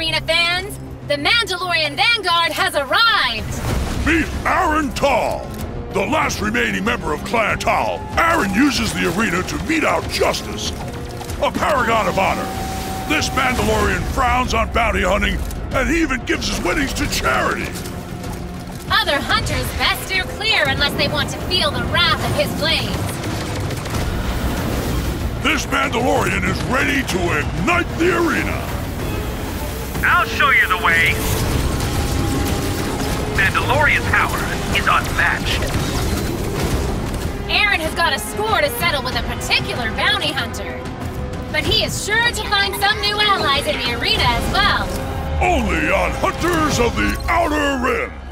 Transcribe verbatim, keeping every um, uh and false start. Arena fans, the Mandalorian Vanguard has arrived! Meet Aran Tal! The last remaining member of Clan Tal, Aran uses the arena to mete out justice, a paragon of honor. This Mandalorian frowns on bounty hunting, and he even gives his winnings to charity. Other hunters best steer clear unless they want to feel the wrath of his blades. This Mandalorian is ready to ignite the arena. I'll show you the way. Mandalorian power is unmatched. Aran has got a score to settle with a particular bounty hunter, but he is sure to find some new allies in the arena as well. Only on Hunters of the Outer Rim.